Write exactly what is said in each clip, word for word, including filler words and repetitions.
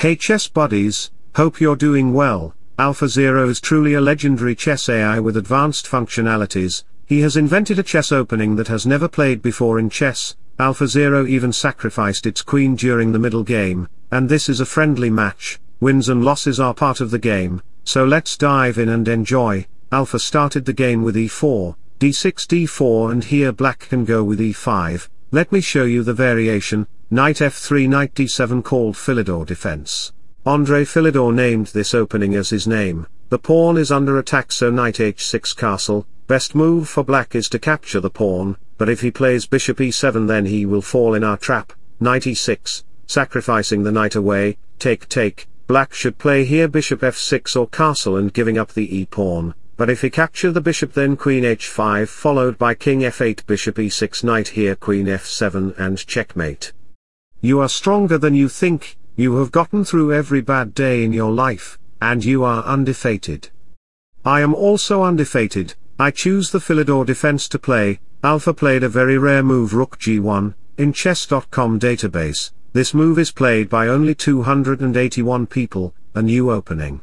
Hey chess buddies, hope you're doing well. AlphaZero is truly a legendary chess A I with advanced functionalities. He has invented a chess opening that has never played before in chess. AlphaZero even sacrificed its queen during the middle game, and this is a friendly match. Wins and losses are part of the game, so let's dive in and enjoy. Alpha started the game with e four, d six, d four, and here black can go with e five. Let me show you the variation. Knight f three, knight d seven, called Philidor defense. Andre Philidor named this opening as his name. The pawn is under attack, so knight h six castle. Best move for black is to capture the pawn, but if he plays bishop e seven, then he will fall in our trap. Knight e six, sacrificing the knight away. Take take, black should play here bishop f six or castle and giving up the e-pawn, but if he capture the bishop, then queen h five followed by king f eight, bishop e six, knight here, queen f seven, and checkmate. You are stronger than you think. You have gotten through every bad day in your life, and you are undefeated. I am also undefeated. I choose the Philidor defense to play. Alpha played a very rare move, rook g one, in chess dot com database. This move is played by only two hundred eighty-one people, a new opening.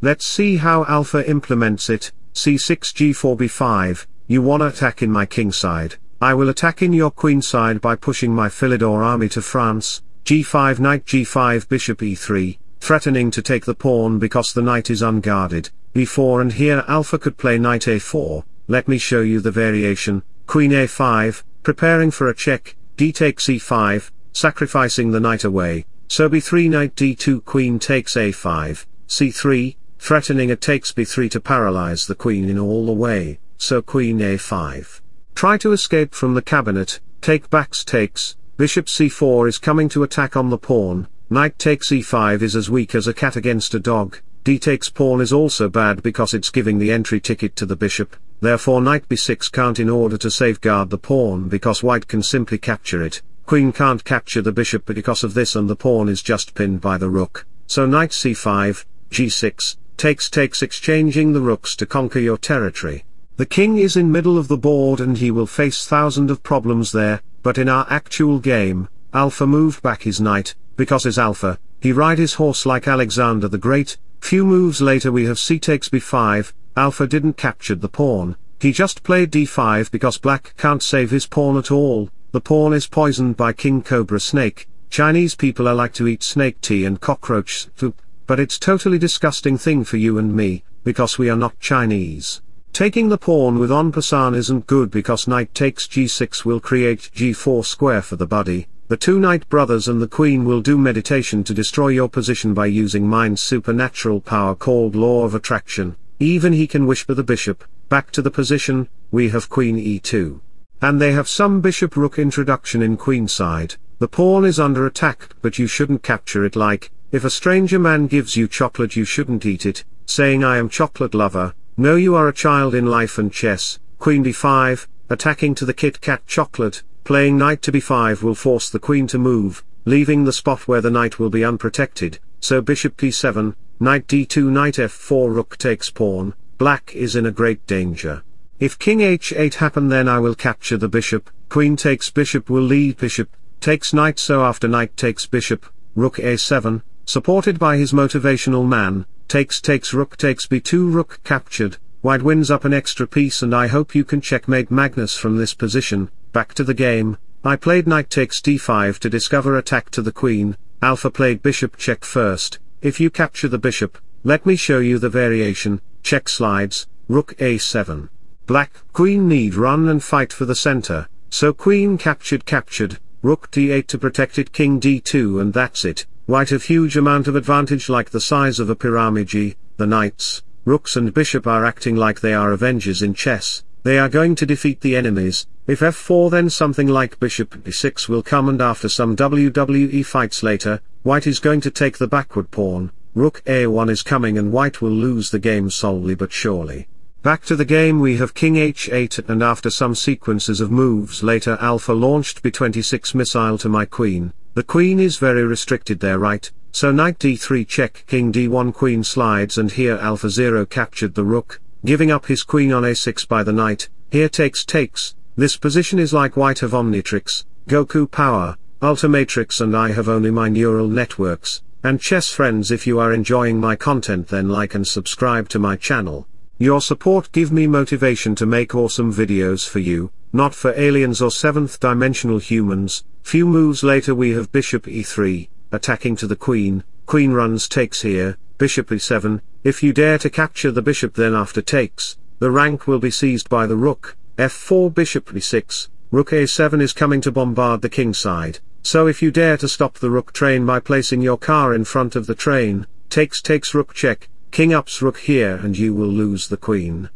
Let's see how Alpha implements it. c six, g four, b five, you wanna attack in my king side. I will attack in your queen side by pushing my Philidor army to France. g five, knight g five, bishop e three, threatening to take the pawn because the knight is unguarded. b four, and here Alpha could play knight a four, let me show you the variation. Queen a five, preparing for a check. D takes e five, sacrificing the knight away, so b three, knight d two, queen takes a five, c three, threatening a takes b three to paralyze the queen in all the way, so queen a five. Try to escape from the cabinet. Take backs takes, bishop c four is coming to attack on the pawn. Knight takes e five is as weak as a cat against a dog. D takes pawn is also bad because it's giving the entry ticket to the bishop, therefore knight b six can't, in order to safeguard the pawn, because white can simply capture it. Queen can't capture the bishop because of this, and the pawn is just pinned by the rook, so knight c five, g six, takes takes, exchanging the rooks to conquer your territory. The king is in middle of the board and he will face thousands of problems there, but in our actual game, Alpha moved back his knight, because as Alpha, he ride his horse like Alexander the Great. Few moves later we have c takes b five, Alpha didn't capture the pawn, he just played d five because black can't save his pawn at all. The pawn is poisoned by king cobra snake. Chinese people are like to eat snake tea and cockroach soup, but it's totally disgusting thing for you and me, because we are not Chinese. Taking the pawn with en passant isn't good because knight takes g six will create g four square for the buddy. The two knight brothers and the queen will do meditation to destroy your position by using mind's supernatural power called law of attraction. Even he can whisper the bishop back to the position. We have queen e two, and they have some bishop rook introduction in queen side. The pawn is under attack, but you shouldn't capture it. Like if a stranger man gives you chocolate, you shouldn't eat it, saying I am chocolate lover. No, you are a child in life and chess. Queen d five, attacking to the Kit Kat chocolate. Playing knight to b five will force the queen to move, leaving the spot where the knight will be unprotected, so bishop d seven, knight d two, knight f four, rook takes pawn. Black is in a great danger. If king h eight happen, then I will capture the bishop. Queen takes bishop will lead bishop takes knight, so after knight takes bishop, rook a seven, supported by his motivational man. Takes takes, rook takes b two, rook captured. White wins up an extra piece, and I hope you can checkmate Magnus from this position. Back to the game. I played knight takes d five to discover attack to the queen. Alpha played bishop check first. If you capture the bishop, let me show you the variation. Check slides, rook a seven. Black queen need run and fight for the center, so queen captured captured, rook d eight to protect it, king d two, and that's it. White have huge amount of advantage, like the size of a pyramid. G, the knights, rooks and bishop are acting like they are Avengers in chess. They are going to defeat the enemies. If f four, then something like bishop b six will come, and after some W W E fights later, white is going to take the backward pawn. Rook a one is coming and white will lose the game solely but surely. Back to the game. We have king h eight, and after some sequences of moves later Alpha launched b twenty-six missile to my queen. The queen is very restricted there, right, so knight d three check, king d one, queen slides, and here AlphaZero captured the rook, giving up his queen on a six by the knight. Here takes takes, this position is like white have Omnitrix, Goku power, Ultimatrix, and I have only my neural networks, And chess friends, if you are enjoying my content, then like and subscribe to my channel. Your support give me motivation to make awesome videos for you, not for aliens or seventh dimensional humans. Few moves later we have bishop e three, attacking to the queen, queen runs takes here, bishop e seven, if you dare to capture the bishop then after takes, the rank will be seized by the rook, f four bishop e six, rook a seven is coming to bombard the king side, so if you dare to stop the rook train by placing your car in front of the train, takes takes rook check, king ups rook here and you will lose the queen.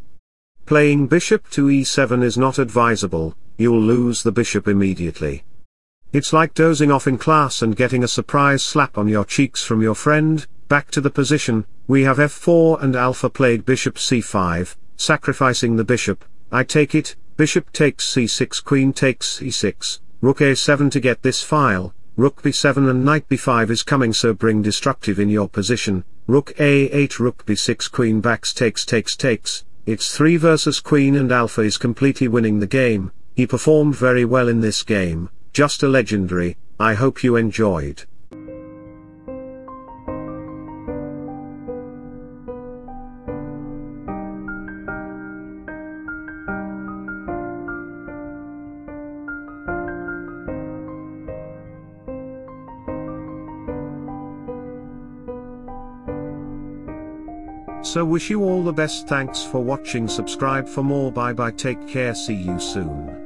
Playing bishop to e seven is not advisable, you'll lose the bishop immediately. It's like dozing off in class and getting a surprise slap on your cheeks from your friend. Back to the position, we have f four and Alpha played bishop c five, sacrificing the bishop, I take it, bishop takes c six, queen takes e six, rook a seven to get this file, rook b seven and knight b five is coming, so bring destructive in your position, rook a eight, rook b six, queen backs takes takes takes, it's three versus queen and Alpha is completely winning the game. He performed very well in this game. Just a legendary. I hope you enjoyed. So wish you all the best. Thanks for watching. Subscribe for more. Bye bye. Take care. See you soon.